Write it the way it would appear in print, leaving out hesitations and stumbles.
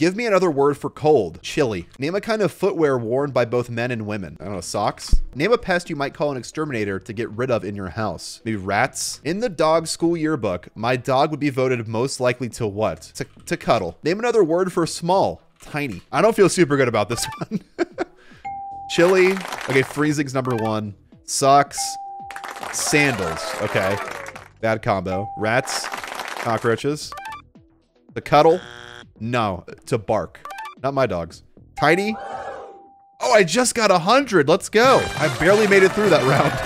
Give me another word for cold. Chilly. Name a kind of footwear worn by both men and women. I don't know, socks? Name a pest you might call an exterminator to get rid of in your house. Maybe rats? In the dog school yearbook, my dog would be voted most likely to what? To cuddle. Name another word for small. Tiny. I don't feel super good about this one. Chilly. Okay, freezing's number one. Socks. Sandals. Okay. Bad combo. Rats. Cockroaches. To cuddle. No, to bark. Not my dogs. Tiny. Oh, I just got 100. Let's go. I barely made it through that round.